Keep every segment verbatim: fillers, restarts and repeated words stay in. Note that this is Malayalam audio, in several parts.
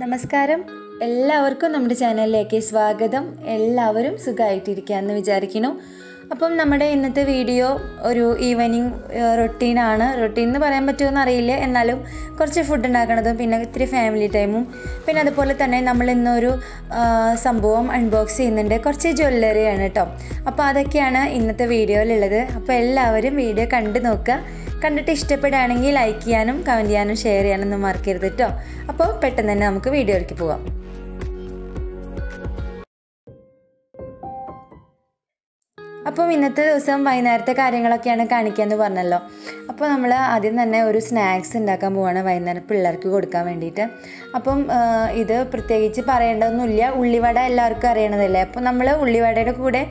നമസ്കാരം, എല്ലാവർക്കും നമ്മുടെ ചാനലിലേക്ക് സ്വാഗതം. എല്ലാവരും സുഖമായിട്ടിരിക്കുകയെന്ന് വിചാരിക്കുന്നു. അപ്പം നമ്മുടെ ഇന്നത്തെ വീഡിയോ ഒരു ഈവനിങ് റൊട്ടീനാണ്. റൊട്ടീൻ എന്ന് പറയാൻ പറ്റുമെന്ന് അറിയില്ല, എന്നാലും കുറച്ച് ഫുഡ് ഉണ്ടാക്കണതും പിന്നെ ഇത്തിരി ഫാമിലി ടൈമും പിന്നെ അതുപോലെ തന്നെ നമ്മൾ ഇന്നൊരു സംഭവം അൺബോക്സ് ചെയ്യുന്നുണ്ട്. കുറച്ച് ജ്വല്ലറിയാണ് കേട്ടോ. അപ്പോൾ അതൊക്കെയാണ് ഇന്നത്തെ വീഡിയോയിലുള്ളത്. അപ്പോൾ എല്ലാവരും വീഡിയോ കണ്ടു നോക്കുക. കണ്ടിട്ട് ഇഷ്ടപ്പെടുകയാണെങ്കിൽ ലൈക്ക് ചെയ്യാനും കമൻറ്റ് ചെയ്യാനും ഷെയർ ചെയ്യാനൊന്നും മറക്കരുത് കേട്ടോ. അപ്പോൾ പെട്ടെന്ന് തന്നെ നമുക്ക് വീഡിയോയിലേക്ക് പോകാം. അപ്പം ഇന്നത്തെ ദിവസം വൈകുന്നേരത്തെ കാര്യങ്ങളൊക്കെയാണ് കാണിക്കുകയെന്ന് പറഞ്ഞല്ലോ. അപ്പോൾ നമ്മൾ ആദ്യം തന്നെ ഒരു സ്നാക്സ് ഉണ്ടാക്കാൻ പോവാണ് വൈകുന്നേരം പിള്ളേർക്ക് കൊടുക്കാൻ വേണ്ടിയിട്ട്. അപ്പം ഇത് പ്രത്യേകിച്ച് പറയേണ്ടതൊന്നുമില്ല, ഉള്ളിവട എല്ലാവർക്കും അറിയണതല്ലേ. അപ്പോൾ നമ്മൾ ഉള്ളിവടയുടെ കൂടെ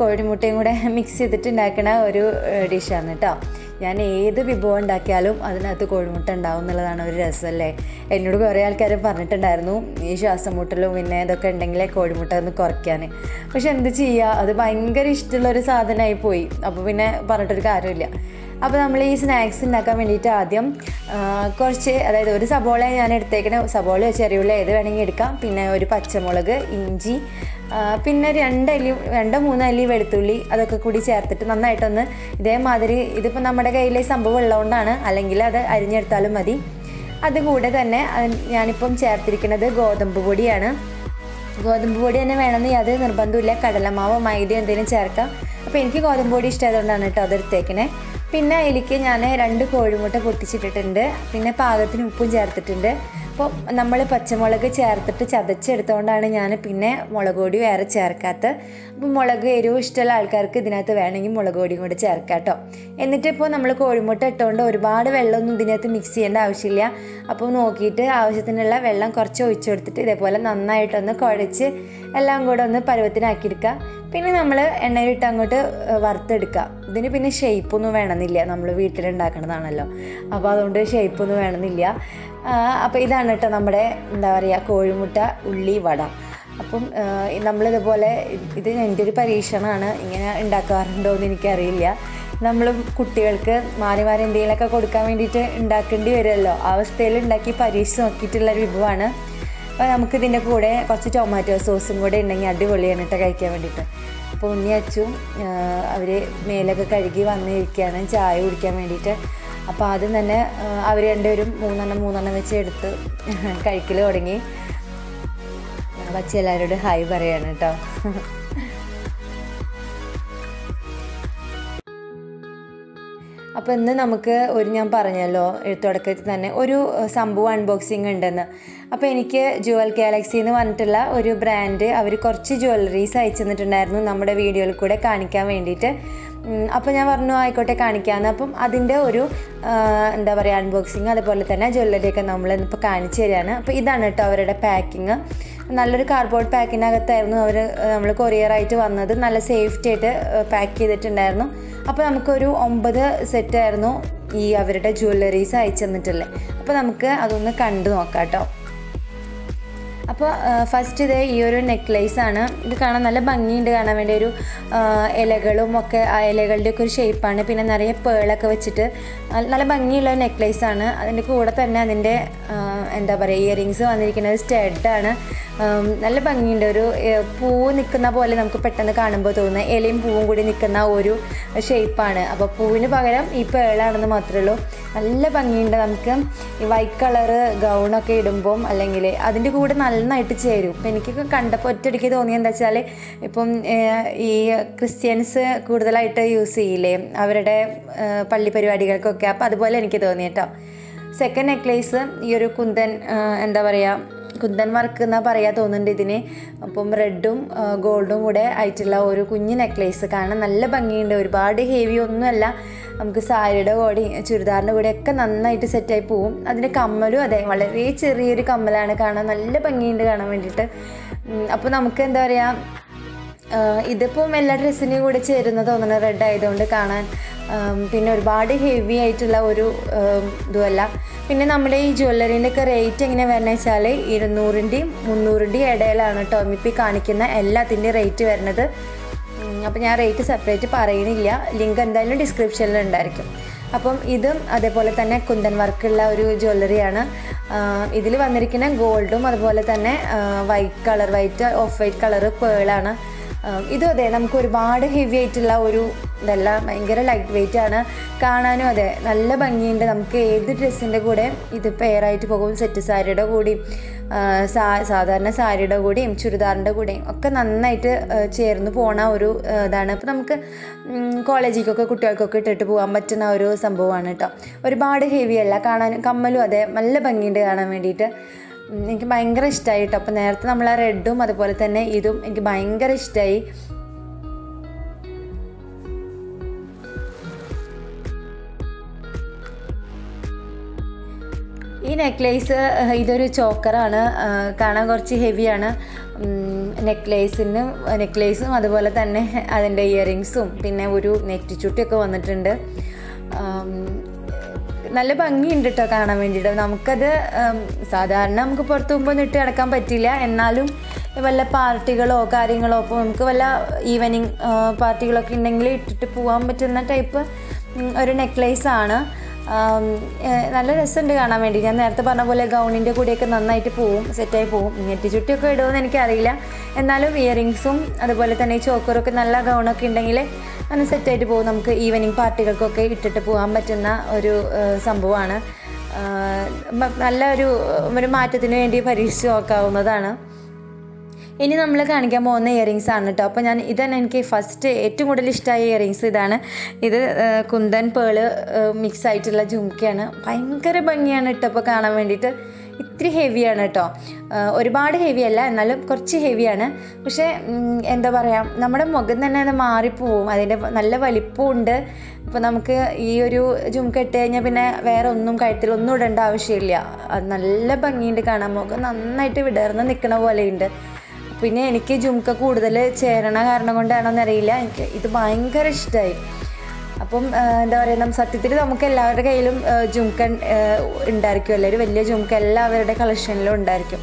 കോഴിമുട്ടയും കൂടെ മിക്സ് ചെയ്തിട്ട് ഉണ്ടാക്കണ ഒരു ഡിഷാണ് കേട്ടോ. ഞാൻ ഏത് വിഭവം ഉണ്ടാക്കിയാലും അതിനകത്ത് കോഴിമുട്ട ഉണ്ടാവും എന്നുള്ളതാണ് ഒരു രസമല്ലേ. എന്നോട് കുറേ ആൾക്കാർ പറഞ്ഞിട്ടുണ്ടായിരുന്നു ഈ ശ്വാസം മുട്ടലും പിന്നെ ഇതൊക്കെ ഉണ്ടെങ്കിലേ കോഴിമുട്ട ഒന്ന് കുറയ്ക്കാൻ. പക്ഷെ എന്ത് ചെയ്യുക, അത് ഭയങ്കര ഇഷ്ടമുള്ളൊരു സാധനമായി പോയി. അപ്പോൾ പിന്നെ പറഞ്ഞിട്ടൊരു കാര്യമില്ല. അപ്പോൾ നമ്മൾ ഈ സ്നാക്സ് ഉണ്ടാക്കാൻ വേണ്ടിയിട്ട് ആദ്യം കുറച്ച്, അതായത് ഒരു സബോള ഞാൻ എടുത്തേക്കണ, സബോള ചെറിയുള്ളി ഏത് വേണമെങ്കിൽ എടുക്കാം, പിന്നെ ഒരു പച്ചമുളക്, ഇഞ്ചി, പിന്നെ രണ്ടല്ലി രണ്ടോ മൂന്നോ അല്ലി വെളുത്തുള്ളി, അതൊക്കെ കൂടി ചേർത്തിട്ട് നന്നായിട്ടൊന്ന് ഇതേമാതിരി, ഇതിപ്പോൾ നമ്മുടെ കയ്യിൽ സംഭവം ഉള്ളതുകൊണ്ടാണ്, അല്ലെങ്കിൽ അത് അരിഞ്ഞെടുത്താലും മതി. അതുകൂടെ തന്നെ ഞാനിപ്പം ചേർത്തിരിക്കുന്നത് ഗോതമ്പ് പൊടിയാണ്. ഗോതമ്പ് പൊടി തന്നെ വേണമെന്ന് യാതൊരു നിർബന്ധമില്ല, കടലമാവോ മൈദയോ എന്തെങ്കിലും ചേർക്കാം. അപ്പോൾ എനിക്ക് ഗോതമ്പ് പൊടി ഇഷ്ടമായതുകൊണ്ടാണ് കേട്ടോ അതെടുത്തേക്കണേ. പിന്നെ എനിക്ക് ഞാൻ രണ്ട് കോഴിമുട്ട പൊട്ടിച്ചിട്ടിട്ടുണ്ട്, പിന്നെ പാകത്തിന് ഉപ്പും ചേർത്തിട്ടുണ്ട്. അപ്പോൾ നമ്മൾ പച്ചമുളക് ചേർത്തിട്ട് ചതച്ചെടുത്തുകൊണ്ടാണ് ഞാൻ പിന്നെ മുളക് പൊടി വേറെ ചേർക്കാത്തത്. അപ്പോൾ മുളക് എരിവ് ഇഷ്ടമുള്ള ആൾക്കാർക്ക് ഇതിനകത്ത് വേണമെങ്കിൽ മുളക് പൊടിയും കൂടെ ചേർക്കാം കേട്ടോ. എന്നിട്ട് ഇപ്പോൾ നമ്മൾ കോഴിമുട്ട ഇട്ടുകൊണ്ട് ഒരുപാട് വെള്ളമൊന്നും ഇതിനകത്ത് മിക്സ് ചെയ്യേണ്ട ആവശ്യമില്ല. അപ്പോൾ നോക്കിയിട്ട് ആവശ്യത്തിനുള്ള വെള്ളം കുറച്ച് ഒഴിച്ചു കൊടുത്തിട്ട് ഇതേപോലെ നന്നായിട്ടൊന്ന് കുഴച്ച് എല്ലാം കൂടെ ഒന്ന് പരുവത്തിനാക്കിയെടുക്കുക. പിന്നെ നമ്മൾ എണ്ണയിലിട്ട് അങ്ങോട്ട് വറുത്തെടുക്കുക. ഇതിന് പിന്നെ ഷേപ്പൊന്നും വേണമെന്നില്ല, നമ്മൾ വീട്ടിലുണ്ടാക്കണതാണല്ലോ, അപ്പോൾ അതുകൊണ്ട് ഷേപ്പൊന്നും വേണമെന്നില്ല. അപ്പോൾ ഇതാണ് കേട്ടോ നമ്മുടെ എന്താ പറയുക കോഴിമുട്ട ഉള്ളി വട. അപ്പം നമ്മളിതുപോലെ, ഇത് എൻ്റെ ഒരു പരീക്ഷണമാണ്, ഇങ്ങനെ ഉണ്ടാക്കാറുണ്ടോ എന്ന് എനിക്കറിയില്ല. നമ്മൾ കുട്ടികൾക്ക് മാറി മാറി എന്തെങ്കിലുമൊക്കെ കൊടുക്കാൻ വേണ്ടിയിട്ട് ഉണ്ടാക്കേണ്ടി വരുമല്ലോ, അവസ്ഥയിൽ ഉണ്ടാക്കി പരീക്ഷ നോക്കിയിട്ടുള്ളൊരു വിഭവമാണ്. അപ്പോൾ നമുക്കിതിൻ്റെ കൂടെ കുറച്ച് ടൊമാറ്റോ സോസും കൂടെ ഉണ്ടെങ്കിൽ അടിപൊളിയാണ് കേട്ടോ കഴിക്കാൻ വേണ്ടിയിട്ട്. അപ്പോൾ ഉണ്ണി അച്ചും അവർ മേലൊക്കെ കഴുകി വന്നിരിക്കുകയാണ് ചായ കുടിക്കാൻ വേണ്ടിയിട്ട്. അപ്പോൾ ആദ്യം തന്നെ അവർ എൻ്റെ ഒരു മൂന്നെണ്ണം മൂന്നെണ്ണം വെച്ച് എടുത്ത് കഴിക്കൽ തുടങ്ങി. വച്ച് എല്ലാവരോട് ഹായ് പറയാണ് കേട്ടോ. അപ്പോൾ ഇന്ന് നമുക്ക് ഒരു, ഞാൻ പറഞ്ഞല്ലോ എഴുത്തുടക്കത്തിൽ തന്നെ ഒരു സംഭവം അൺബോക്സിങ് ഉണ്ടെന്ന്. അപ്പോൾ എനിക്ക് ജുവൽ ഗാലക്സി എന്ന് പറഞ്ഞിട്ടുള്ള ഒരു ബ്രാൻഡ് അവർ കുറച്ച് ജ്വല്ലറീസ് അയച്ചു തന്നിട്ടുണ്ടായിരുന്നു നമ്മുടെ വീഡിയോയിൽ കൂടെ കാണിക്കാൻ വേണ്ടിയിട്ട്. അപ്പോൾ ഞാൻ പറഞ്ഞു ആയിക്കോട്ടെ കാണിക്കാമെന്ന്. അപ്പം അതിൻ്റെ ഒരു എന്താ പറയുക അൺബോക്സിങ്, അതുപോലെ തന്നെ ജ്വല്ലറിയൊക്കെ നമ്മൾ ഇന്നിപ്പോൾ കാണിച്ചു തരികയാണ്. അപ്പോൾ ഇതാണ് കേട്ടോ അവരുടെ പാക്കിങ്. നല്ലൊരു കാർഡ്ബോർഡ് പാക്കിനകത്തായിരുന്നു അവർ നമ്മൾ കൊറിയറായിട്ട് വന്നത്. നല്ല സേഫ്റ്റി ആയിട്ട് പാക്ക് ചെയ്തിട്ടുണ്ടായിരുന്നു. അപ്പോൾ നമുക്കൊരു ഒമ്പത് സെറ്റായിരുന്നു ഈ അവരുടെ ജ്വല്ലറീസ് അയച്ചു തന്നിട്ടുള്ളത്. അപ്പോൾ നമുക്ക് അതൊന്ന് കണ്ടു നോക്കാം കേട്ടോ. അപ്പോൾ ഫസ്റ്റ് ഇത് ഈ ഒരു നെക്ലേസാണ്. ഇത് കാണാൻ നല്ല ഭംഗിയുണ്ട് കാണാൻ വേണ്ടി. ഒരു ഇലകളും ഒക്കെ, ആ ഇലകളുടെയൊക്കെ ഒരു ഷേപ്പാണ്, പിന്നെ നിറയെ പേളൊക്കെ വെച്ചിട്ട് നല്ല ഭംഗിയുള്ള നെക്ലേസാണ്. അതിൻ്റെ കൂടെ തന്നെ അതിൻ്റെ എന്താ പറയുക ഇയറിങ്സ് വന്നിരിക്കുന്നത് സ്റ്റഡാണ്. നല്ല ഭംഗിയുണ്ട്. ഒരു പൂവ് നിൽക്കുന്ന പോലെ നമുക്ക് പെട്ടെന്ന് കാണുമ്പോൾ തോന്നുന്ന, ഇലയും പൂവും കൂടി നിൽക്കുന്ന ഒരു ഷേപ്പാണ്. അപ്പോൾ പൂവിന് പകരം ഈ പേളാണെന്ന് മാത്രമേ ഉള്ളൂ. നല്ല ഭംഗിയുണ്ട്. നമുക്ക് ഈ വൈറ്റ് കളറ് ഗൗണൊക്കെ ഇടുമ്പം അല്ലെങ്കിൽ അതിൻ്റെ കൂടെ നന്നായിട്ട് ചേരും. ഇപ്പം എനിക്ക് കണ്ടപ്പോൾ ഒറ്റയടിക്ക് തോന്നിയത് എന്താ വെച്ചാൽ, ഇപ്പം ഈ ക്രിസ്ത്യൻസ് കൂടുതലായിട്ട് യൂസ് ചെയ്യില്ലേ അവരുടെ പള്ളി പരിപാടികൾക്കൊക്കെ, അപ്പം അതുപോലെ എനിക്ക് തോന്നി കേട്ടോ. സെക്കൻഡ് നെക്ലേസ് ഈ ഒരു കുന്തൻ, എന്താ പറയുക കുന്തൻ വർക്ക് എന്നാ പറയാൻ തോന്നുന്നുണ്ട് ഇതിന്. അപ്പം റെഡും ഗോൾഡും കൂടെ ആയിട്ടുള്ള ഒരു കുഞ്ഞ് നെക്ലേസ് കാണാൻ നല്ല ഭംഗിയുണ്ട്. ഒരുപാട് ഹെവി ഒന്നുമല്ല, നമുക്ക് സാരിയുടെ കൂടെ ചുരിദാറിൻ്റെ കൂടെ ഒക്കെ നന്നായിട്ട് സെറ്റായി പോവും. അതിൻ്റെ കമ്മലും അതെ വളരെ ചെറിയൊരു കമ്മലാണ്, കാണാൻ നല്ല ഭംഗിയുണ്ട് കാണാൻ വേണ്ടിയിട്ട്. അപ്പോൾ നമുക്ക് എന്താ പറയുക ഇതിപ്പം എല്ലാ ഡ്രസ്സിനും കൂടെ ചേരുന്ന തോന്നുന്നു റെഡ് ആയതുകൊണ്ട് കാണാൻ. പിന്നെ ഒരുപാട് ഹെവി ആയിട്ടുള്ള ഒരു ഇതുമല്ല. പിന്നെ നമ്മുടെ ഈ ജ്വല്ലറീൻ്റെ ഒക്കെ റേറ്റ് എങ്ങനെ വരണമെന്ന് വെച്ചാൽ ഇരുന്നൂറിൻ്റെയും മുന്നൂറിൻ്റെയും ഇടയിലാണ് കേട്ടോ ഇപ്പം കാണിക്കുന്ന എല്ലാത്തിൻ്റെയും റേറ്റ് വരുന്നത്. അപ്പം ഞാൻ റേറ്റ് സെപ്പറേറ്റ് പറയുന്നില്ല, ലിങ്ക് എന്തായാലും ഡിസ്ക്രിപ്ഷനിൽ ഉണ്ടായിരിക്കും. അപ്പം ഇതും അതേപോലെ തന്നെ കുന്തൻ വർക്കുള്ള ഒരു ജ്വല്ലറിയാണ്. ഇതിൽ വന്നിരിക്കുന്ന ഗോൾഡും അതുപോലെ തന്നെ white colour white off white colour pearl ആണ് ഇതും അതെ നമുക്ക് ഒരുപാട് ഹെവി ആയിട്ടുള്ള ഒരു ഇതല്ല ഭയങ്കര ലൈറ്റ് വെയിറ്റ് ആണ് കാണാനും അതെ നല്ല ഭംഗിയുണ്ട് നമുക്ക് ഏത് ഡ്രസ്സിൻ്റെ കൂടെ ഇത് പെയറായിട്ട് പോകും സെറ്റ് സാരിയുടെ കൂടിയും സാ സാധാരണ സാരിയുടെ കൂടിയും ചുരിദാറിൻ്റെ കൂടെയും ഒക്കെ നന്നായിട്ട് ചേർന്ന് പോണ ഒരു ഇതാണ് അപ്പോൾ നമുക്ക് കോളേജിലേക്കൊക്കെ കുട്ടികൾക്കൊക്കെ ഇട്ടിട്ട് പോകാൻ പറ്റുന്ന ഒരു സംഭവമാണ് കേട്ടോ ഒരുപാട് ഹെവി അല്ല കാണാനും കമ്മലും അതെ നല്ല ഭംഗിയുണ്ട് കാണാൻ വേണ്ടിയിട്ട് എനിക്ക് ഭയങ്കര ഇഷ്ടമായി കേട്ടോ അപ്പോൾ നേരത്തെ നമ്മൾ ആ റെഡും അതുപോലെ തന്നെ ഇതും എനിക്ക് ഭയങ്കര ഇഷ്ടമായി ഈ നെക്ലേസ് ഇതൊരു ചോക്കറാണ് കാണാൻ കുറച്ച് ഹെവിയാണ് നെക്ലേസിന് നെക്ലേസും അതുപോലെ തന്നെ അതിൻ്റെ ഇയറിങ്സും പിന്നെ ഒരു നെറ്റ് ചുട്ടിയൊക്കെ വന്നിട്ടുണ്ട് നല്ല ഭംഗിയുണ്ട് കേട്ടോ കാണാൻ വേണ്ടിയിട്ട് നമുക്കത് സാധാരണ നമുക്ക് പുറത്ത് പോകുമ്പോൾ ഇട്ട് കിടക്കാൻ പറ്റില്ല എന്നാലും വല്ല പാർട്ടികളോ കാര്യങ്ങളോ അപ്പോൾ നമുക്ക് വല്ല ഈവനിങ് പാർട്ടികളൊക്കെ ഉണ്ടെങ്കിൽ ഇട്ടിട്ട് പോകാൻ പറ്റുന്ന ടൈപ്പ് ഒരു നെക്ലേസാണ് നല്ല രസമുണ്ട് കാണാൻ വേണ്ടി ഞാൻ നേരത്തെ പറഞ്ഞ പോലെ ഗൗണിൻ്റെ കൂടെയൊക്കെ നന്നായിട്ട് പോവും സെറ്റായി പോവും നെറ്റി ചുട്ടിയൊക്കെ ഇടുമെന്ന് എനിക്കറിയില്ല എന്നാലും ഇയറിങ്സും അതുപോലെ തന്നെ ചോക്കറൊക്കെ നല്ല ഗൗണൊക്കെ ഉണ്ടെങ്കിൽ അങ്ങനെ സെറ്റായിട്ട് പോകും നമുക്ക് ഈവനിങ് പാർട്ടികൾക്കൊക്കെ ഇട്ടിട്ട് പോകാൻ പറ്റുന്ന ഒരു സംഭവമാണ് നല്ല ഒരു ഒരു മാറ്റത്തിന് വേണ്ടി പരീക്ഷിച്ച് നോക്കാവുന്നതാണ് ഇനി നമ്മൾ കാണിക്കാൻ പോകുന്ന ഇയറിങ്സ് ആണ് കേട്ടോ അപ്പോൾ ഞാൻ ഇതാണ് എനിക്ക് ഫസ്റ്റ് ഏറ്റവും കൂടുതൽ ഇഷ്ടമായ ഇയറിങ്സ് ഇതാണ് ഇത് കുന്തൻ പേള് മിക്സ് ആയിട്ടുള്ള ജുംക്കയാണ് ഭയങ്കര ഭംഗിയാണ് കേട്ടോ അപ്പോൾ കാണാൻ വേണ്ടിയിട്ട് ഇത്തിരി ഹെവിയാണ് കേട്ടോ ഒരുപാട് ഹെവി അല്ല എന്നാലും കുറച്ച് ഹെവിയാണ് പക്ഷേ എന്താ പറയുക നമ്മുടെ മുഖം തന്നെ അത് മാറിപ്പോവും അതിൻ്റെ നല്ല വലിപ്പമുണ്ട് അപ്പോൾ നമുക്ക് ഈ ഒരു ജുംക്ക ഇട്ട് കഴിഞ്ഞാൽ പിന്നെ വേറെ ഒന്നും കഴുത്തിലൊന്നും ഇടേണ്ട ആവശ്യമില്ല അത് നല്ല ഭംഗിയുണ്ട് കാണാൻ മുഖം നന്നായിട്ട് വിടർന്ന് നിൽക്കണ പോലെയുണ്ട് പിന്നെ എനിക്ക് ജുംക്ക കൂടുതൽ ചേരണ കാരണം കൊണ്ടാണോന്ന് അറിയില്ല എനിക്ക് ഇത് ഭയങ്കര ഇഷ്ടമായി അപ്പം എന്താ പറയുക നമ്മൾ സത്യത്തിൽ നമുക്ക് എല്ലാവരുടെ കയ്യിലും ജുംക്ക ഉണ്ടായിരിക്കും അല്ലേ ഒരു വലിയ ജുംക്ക എല്ലാവരുടെ കളക്ഷനിലും ഉണ്ടായിരിക്കും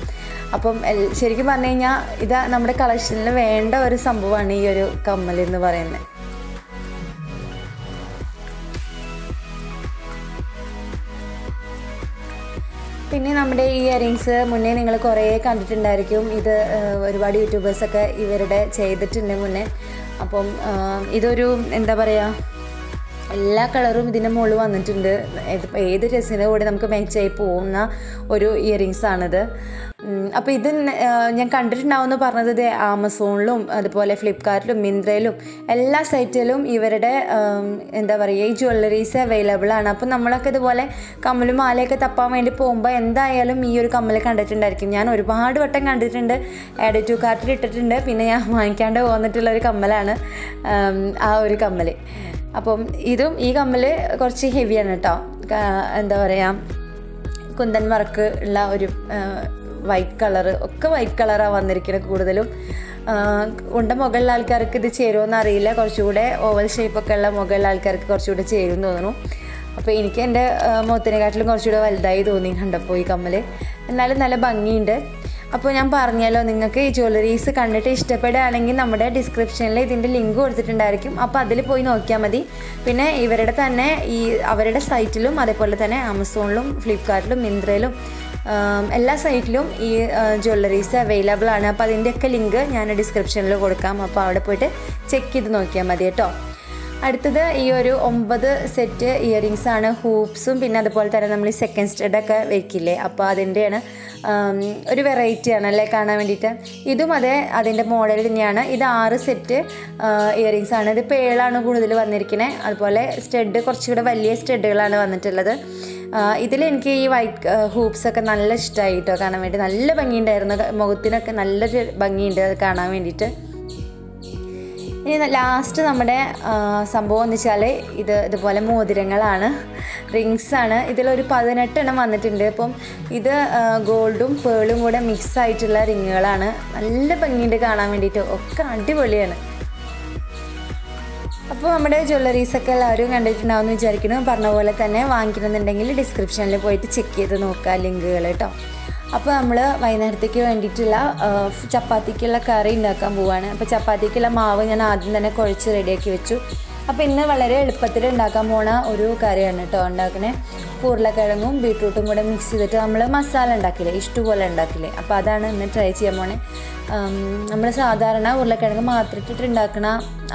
അപ്പം ശരിക്കും പറഞ്ഞു കഴിഞ്ഞാൽ ഇത് നമ്മുടെ കളക്ഷനിൽ വേണ്ട ഒരു സംഭവമാണ് ഈ ഒരു കമ്മൽ എന്ന് പറയുന്നത് പിന്നെ നമ്മുടെ ഈ ഇയറിങ്സ് മുന്നേ നിങ്ങൾ കുറേ കണ്ടിട്ടുണ്ടായിരിക്കും ഇത് ഒരുപാട് യൂട്യൂബേഴ്സൊക്കെ ഇവരുടെ ചെയ്തിട്ടുണ്ട് മുന്നേ അപ്പം ഇതൊരു എന്താ പറയുക എല്ലാ കളറും ഇതിൻ്റെ മുകളിൽ വന്നിട്ടുണ്ട് ഏത് ഡ്രസ്സിൻ്റെ കൂടെ നമുക്ക് മാച്ചായി പോകുന്ന ഒരു ഇയറിങ്സ് ആണിത് അപ്പോൾ ഇത് ഞാൻ കണ്ടിട്ടുണ്ടാവുമെന്ന് പറഞ്ഞത് ഇത് ആമസോണിലും അതുപോലെ ഫ്ലിപ്കാർട്ടിലും മിന്ത്രയിലും എല്ലാ സൈറ്റിലും ഇവരുടെ എന്താ പറയുക ഈ ജ്വല്ലറീസ് അവൈലബിൾ ആണ് അപ്പോൾ നമ്മളൊക്കെ ഇതുപോലെ കമ്മലും മാലയൊക്കെ തപ്പാൻ വേണ്ടി പോകുമ്പോൾ എന്തായാലും ഈ ഒരു കമ്മൽ കണ്ടിട്ടുണ്ടായിരിക്കും ഞാൻ ഒരുപാട് വട്ടം കണ്ടിട്ടുണ്ട് ആഡ് ടു കാർട്ടിൽ ഇട്ടിട്ടുണ്ട് പിന്നെ ഞാൻ വാങ്ങിക്കാണ്ട് പോന്നിട്ടുള്ളൊരു കമ്മലാണ് ആ ഒരു കമ്മൽ അപ്പം ഇതും ഈ കമ്മൽ കുറച്ച് ഹെവിയാണ് കേട്ടോ എന്താ പറയുക കുന്തൻ വർക്ക് ഉള്ള ഒരു വൈറ്റ് കളറ് ഒക്കെ വൈറ്റ് കളറാണ് വന്നിരിക്കുന്നത് കൂടുതലും ഉണ്ട മുകളിലെ ആൾക്കാർക്ക് ഇത് ചേരുമെന്ന് അറിയില്ല കുറച്ചുകൂടെ ഓവൽ ഷേപ്പൊക്കെ ഉള്ള മുകളിലെ ആൾക്കാർക്ക് കുറച്ചുകൂടെ ചേരുമെന്ന് തോന്നുന്നു അപ്പോൾ എനിക്ക് എൻ്റെ മുഖത്തിനെക്കാട്ടിലും കുറച്ചുകൂടെ വലുതായി തോന്നി കണ്ടപ്പോൾ ഈ കമ്മൽ എന്നാലും നല്ല ഭംഗിയുണ്ട് അപ്പോൾ ഞാൻ പറഞ്ഞാലോ നിങ്ങൾക്ക് ഈ ജ്വല്ലറീസ് കണ്ടിട്ട് ഇഷ്ടപ്പെടുകയാണെങ്കിൽ നമ്മുടെ ഡിസ്ക്രിപ്ഷനിൽ ഇതിൻ്റെ ലിങ്ക് കൊടുത്തിട്ടുണ്ടായിരിക്കും അപ്പോൾ അതിൽ പോയി നോക്കിയാൽ മതി പിന്നെ ഇവരുടെ തന്നെ ഈ അവരുടെ സൈറ്റിലും അതേപോലെ തന്നെ ആമസോണിലും ഫ്ലിപ്കാർട്ടിലും മിന്ത്രയിലും എല്ലാ സൈറ്റിലും ഈ ജ്വല്ലറീസ് അവൈലബിൾ ആണ് അപ്പോൾ അതിൻ്റെയൊക്കെ ലിങ്ക് ഞാൻ ഡിസ്ക്രിപ്ഷനിൽ കൊടുക്കാം അപ്പോൾ അവിടെ പോയിട്ട് ചെക്ക് ചെയ്ത് നോക്കിയാൽ മതി കേട്ടോ അടുത്തത് ഈ ഒരു ഒമ്പത് സെറ്റ് ഇയറിങ്സ് ആണ് ഹൂപ്സും പിന്നെ അതുപോലെ തന്നെ നമ്മൾ ഈ സെക്കൻഡ് സ്റ്റഡൊക്കെ വെക്കില്ലേ അപ്പോൾ അതിൻ്റെയാണ് ഒരു വെറൈറ്റിയാണ് അല്ലേ കാണാൻ വേണ്ടിയിട്ട് ഇതും അതേ അതിൻ്റെ മോഡൽ തന്നെയാണ് ഇത് ആറ് സെറ്റ് ഇയറിങ്സ് ആണ് ഇത് പേളാണ് കൂടുതൽ വന്നിരിക്കുന്നത് അതുപോലെ സ്റ്റഡ് കുറച്ചുകൂടെ വലിയ സ്റ്റഡുകളാണ് വന്നിട്ടുള്ളത് ഇതിലെനിക്ക് ഈ വൈറ്റ് ഹൂപ്സൊക്കെ നല്ല ഇഷ്ടമായി കേട്ടോ കാണാൻ വേണ്ടി നല്ല ഭംഗിയുണ്ടായിരുന്നു മുഖത്തിനൊക്കെ നല്ലൊരു ഭംഗിയുണ്ട് അത് കാണാൻ വേണ്ടിയിട്ട് ഇനി ലാസ്റ്റ് നമ്മുടെ സംഭവം എന്ന് വെച്ചാൽ ഇത് ഇതുപോലെ മോതിരങ്ങളാണ് റിങ്സാണ് ഇതിലൊരു പതിനെട്ടെണ്ണം വന്നിട്ടുണ്ട് അപ്പം ഇത് ഗോൾഡും പേളും കൂടെ മിക്സ് ആയിട്ടുള്ള റിങ്ങുകളാണ് നല്ല ഭംഗിയുണ്ട് കാണാൻ വേണ്ടിയിട്ട് ഒക്കെ അടിപൊളിയാണ് അപ്പോൾ നമ്മുടെ ജ്വല്ലറീസൊക്കെ എല്ലാവരും കണ്ടിട്ടുണ്ടാവുമെന്ന് വിചാരിക്കുന്നു പറഞ്ഞ പോലെ തന്നെ വാങ്ങിക്കണമെന്നുണ്ടെങ്കിൽ ഡിസ്ക്രിപ്ഷനിൽ പോയിട്ട് ചെക്ക് ചെയ്ത് നോക്കുക ലിങ്കുകൾ കേട്ടോ അപ്പോൾ നമ്മൾ വൈകുന്നേരത്തേക്ക് വേണ്ടിയിട്ടുള്ള ചപ്പാത്തിക്കുള്ള കറി ഉണ്ടാക്കാൻ പോവുകയാണ് അപ്പോൾ ചപ്പാത്തിക്കുള്ള മാവ് ഞാൻ ആദ്യം തന്നെ കുഴച്ച് റെഡിയാക്കി വെച്ചു അപ്പോൾ ഇന്ന് വളരെ എളുപ്പത്തിൽ ഉണ്ടാക്കാൻ പോണ ഒരു കറിയാണ് കേട്ടോ ഉണ്ടാക്കണേ ഉരുളക്കിഴങ്ങും ബീട്രൂട്ടും കൂടെ മിക്സ് ചെയ്തിട്ട് നമ്മൾ മസാല ഉണ്ടാക്കില്ലേ ഇഷ്ടപോലെ ഉണ്ടാക്കില്ലേ അപ്പോൾ അതാണ് ഇന്ന് ട്രൈ ചെയ്യാൻ പോണേ. നമ്മൾ സാധാരണ ഉരുളക്കിഴങ്ങ് മാത്രം ഇട്ടിട്ടുണ്ടാക്കണ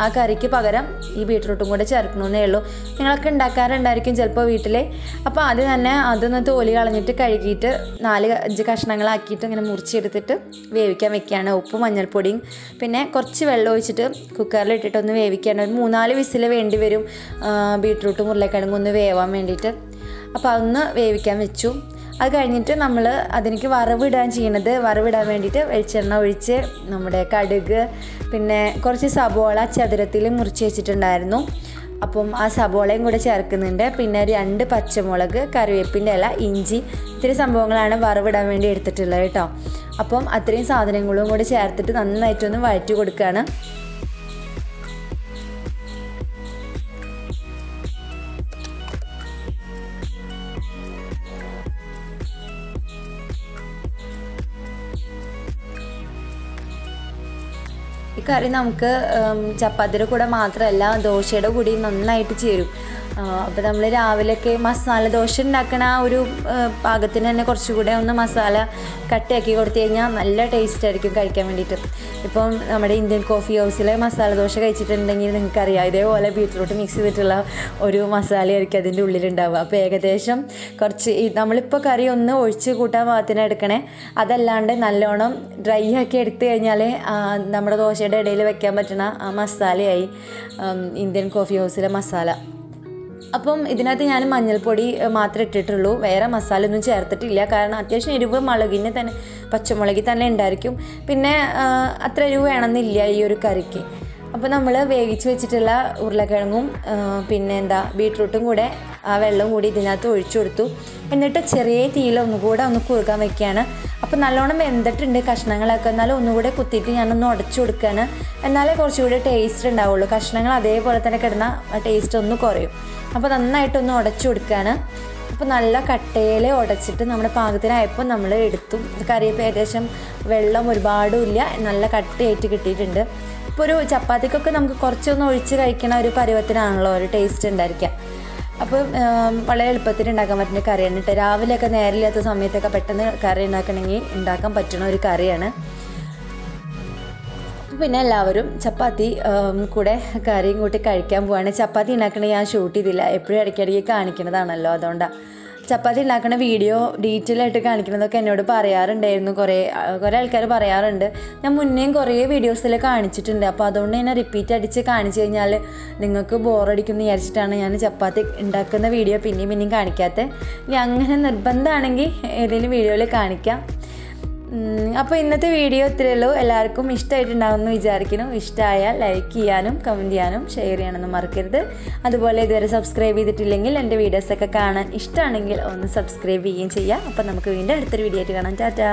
ആ കറിക്ക് പകരം ഈ ബീട്രൂട്ടും കൂടെ ചേർക്കണമെന്നേ ഉള്ളൂ. നിങ്ങളൊക്കെ ഉണ്ടാക്കാറുണ്ടായിരിക്കും ചിലപ്പോൾ വീട്ടിൽ. അപ്പോൾ അത് തന്നെ അതൊന്ന് തോലി കളഞ്ഞിട്ട് കഴുകിയിട്ട് നാല് അഞ്ച് കഷ്ണങ്ങളാക്കിയിട്ട് ഇങ്ങനെ മുറിച്ചെടുത്തിട്ട് വേവിക്കാൻ വെക്കുകയാണ്. ഉപ്പും മഞ്ഞൾപ്പൊടിയും പിന്നെ കുറച്ച് വെള്ളം ഒഴിച്ചിട്ട് കുക്കറിലിട്ടിട്ടൊന്ന് വേവിക്കുകയാണ്. ഒരു മൂന്നാല് വിസിൽ വേണ്ടി വരും ബീട്രൂട്ടും ഉരുളക്കിഴങ്ങും ഒന്ന് വേവാൻ വേണ്ടിയിട്ട്. അപ്പോൾ അതൊന്ന് വേവിക്കാൻ വെച്ചു. അത് കഴിഞ്ഞിട്ട് നമ്മൾ അതിലേക്ക് വറവിടാൻ ചെയ്യണത് വറവിടാൻ വേണ്ടിയിട്ട് വെളിച്ചെണ്ണ ഒഴിച്ച് നമ്മുടെ കടുക് പിന്നെ കുറച്ച് സബോള ചതുരത്തിൽ മുറിച്ച് വെച്ചിട്ടുണ്ടായിരുന്നു. അപ്പം ആ സബോളയും കൂടെ ചേർക്കുന്നുണ്ട്. പിന്നെ രണ്ട് പച്ചമുളക്, കറിവേപ്പിൻ്റെ ഇല, ഇഞ്ചി, ഇത്തിരി സംഭവങ്ങളാണ് വറവിടാൻ വേണ്ടി എടുത്തിട്ടുള്ളത് കേട്ടോ. അപ്പം അത്രയും സാധനങ്ങളും കൂടെ ചേർത്തിട്ട് നന്നായിട്ടൊന്ന് വഴറ്റി കൊടുക്കുകയാണ്. ഈ കറി നമുക്ക് ചപ്പാത്തിയുടെ കൂടെ മാത്രമല്ല ദോശയുടെ കൂടി നന്നായിട്ട് ചേരും. അപ്പോൾ നമ്മൾ രാവിലെയൊക്കെ മസാല ദോശ ഉണ്ടാക്കണ ആ ഒരു പാകത്തിന് തന്നെ കുറച്ചുകൂടെ ഒന്ന് മസാല കട്ടിയാക്കി കൊടുത്തു കഴിഞ്ഞാൽ നല്ല ടേസ്റ്റ് ആയിരിക്കും കഴിക്കാൻ വേണ്ടിയിട്ട്. ഇപ്പം നമ്മുടെ ഇന്ത്യൻ കോഫി ഹൗസിലെ മസാല ദോശ കഴിച്ചിട്ടുണ്ടെങ്കിൽ നിങ്ങൾക്കറിയാം ഇതേപോലെ ബീറ്റ്റൂട്ട് മിക്സ് ചെയ്തിട്ടുള്ള ഒരു മസാലയായിരിക്കും അതിൻ്റെ ഉള്ളിലുണ്ടാവുക. അപ്പോൾ ഏകദേശം കുറച്ച് നമ്മളിപ്പോൾ കറി ഒന്ന് ഒഴിച്ച് കൂട്ടാൻ പാകത്തിന് എടുക്കണേ, അതല്ലാണ്ട് നല്ലോണം ഡ്രൈ ആക്കി എടുത്തു കഴിഞ്ഞാൽ നമ്മുടെ ദോശയുടെ ഇടയിൽ വെക്കാൻ പറ്റുന്ന ആ മസാലയായി ഇന്ത്യൻ കോഫി ഹൗസിലെ മസാല. അപ്പം ഇതിനകത്ത് ഞാൻ മഞ്ഞൾപ്പൊടി മാത്രമേ ഇട്ടിട്ടുള്ളൂ, വേറെ മസാല ഒന്നും ചേർത്തിട്ടില്ല. കാരണം അത്യാവശ്യം എരിവ് മുളകിന് തന്നെ പച്ചമുളകിൽ തന്നെ ഉണ്ടായിരിക്കും. പിന്നെ അത്ര എരിവ് വേണമെന്നില്ല ഈ ഒരു കറിക്ക്. അപ്പോൾ നമ്മൾ വേവിച്ച് വെച്ചിട്ടുള്ള ഉരുളക്കിഴങ്ങും പിന്നെ എന്താ ബീട്രൂട്ടും കൂടെ ആ വെള്ളവും കൂടി ഇതിനകത്ത് ഒഴിച്ചു കൊടുത്തു. എന്നിട്ട് ചെറിയ തീയിൽ ഒന്നുകൂടെ ഒന്ന് കുറുക്കാൻ വയ്ക്കുകയാണ്. അപ്പോൾ നല്ലോണം വെന്തിട്ടുണ്ട് കഷ്ണങ്ങളൊക്കെ. എന്നാലും ഒന്നുകൂടെ കുത്തിയിട്ട് ഞാനൊന്ന് ഉടച്ചു കൊടുക്കുകയാണ്. എന്നാലേ കുറച്ചുകൂടെ ടേസ്റ്റ് ഉണ്ടാവുള്ളൂ. കഷ്ണങ്ങൾ അതേപോലെ തന്നെ കിടന്ന ടേസ്റ്റ് ഒന്ന് കുറയും. അപ്പോൾ നന്നായിട്ടൊന്ന് ഉടച്ചു കൊടുക്കുകയാണ്. അപ്പോൾ നല്ല കട്ടയിൽ ഉടച്ചിട്ട് നമ്മുടെ പാകത്തിനായപ്പോൾ നമ്മൾ എടുത്തു. കറിയപ്പം ഏകദേശം വെള്ളം ഒരുപാടും ഇല്ല, നല്ല കട്ടയായിട്ട് കിട്ടിയിട്ടുണ്ട്. ഇപ്പോൾ ഒരു ചപ്പാത്തിക്കൊക്കെ നമുക്ക് കുറച്ചൊന്ന് ഒഴിച്ച് കഴിക്കണ ഒരു പരുവത്തിനാണല്ലോ ഒരു ടേസ്റ്റ് ഉണ്ടായിരിക്കുക. അപ്പോൾ വളരെ എളുപ്പത്തിൽ ഉണ്ടാക്കാൻ പറ്റുന്ന കറിയാണ് കേട്ടോ. രാവിലെയൊക്കെ നേരമില്ലാത്ത സമയത്തൊക്കെ പെട്ടെന്ന് കറി ഉണ്ടാക്കണമെങ്കിൽ ഉണ്ടാക്കാൻ പറ്റുന്ന ഒരു കറിയാണ്. പിന്നെ എല്ലാവരും ചപ്പാത്തി കൂടെ കറിയും കൂട്ടി കഴിക്കാൻ പോവാണ്. ചപ്പാത്തി ഉണ്ടാക്കണേ ഞാൻ ഷൂട്ട് ചെയ്തില്ല, എപ്പോഴും ഇടയ്ക്കിടയ്ക്ക് കാണിക്കണതാണല്ലോ, അതുകൊണ്ടാണ്. ചപ്പാത്തി ഉണ്ടാക്കുന്ന വീഡിയോ ഡീറ്റെയിൽ ആയിട്ട് കാണിക്കണതൊക്കെ എന്നോട് പറയാറുണ്ടായിരുന്നു കുറേ കുറേ ആൾക്കാർ പറയാറുണ്ട്. ഞാൻ മുന്നേയും കുറേ വീഡിയോസിൽ കാണിച്ചിട്ടുണ്ട്. അപ്പോൾ അതുകൊണ്ട് തന്നെ റിപ്പീറ്റ് അടിച്ച് കാണിച്ചു കഴിഞ്ഞാൽ നിങ്ങൾക്ക് ബോറടിക്കുമെന്ന് വിചാരിച്ചിട്ടാണ് ഞാൻ ചപ്പാത്തി ഉണ്ടാക്കുന്ന വീഡിയോ പിന്നെയും പിന്നെയും കാണിക്കാത്തത്. ഇനി അങ്ങനെ നിർബന്ധമാണെങ്കിൽ ഏതെങ്കിലും വീഡിയോയിൽ കാണിക്കാം. അപ്പോൾ ഇന്നത്തെ വീഡിയോ ഇത്രയേ ഉള്ളൂ. എല്ലാവർക്കും ഇഷ്ടമായിട്ടുണ്ടാകുമെന്ന് വിചാരിക്കുന്നു. ഇഷ്ടമായാൽ ലൈക്ക് ചെയ്യാനും കമൻറ്റ് ചെയ്യാനും ഷെയർ ചെയ്യാനൊന്നും മറക്കരുത്. അതുപോലെ ഇതുവരെ സബ്സ്ക്രൈബ് ചെയ്തിട്ടില്ലെങ്കിൽ എൻ്റെ വീഡിയോസൊക്കെ കാണാൻ ഇഷ്ടമാണെങ്കിൽ ഒന്ന് സബ്സ്ക്രൈബ് ചെയ്യുകയും ചെയ്യുക. അപ്പോൾ നമുക്ക് വീണ്ടും അടുത്തൊരു വീഡിയോ ആയിട്ട് കാണാം. ടാറ്റാ.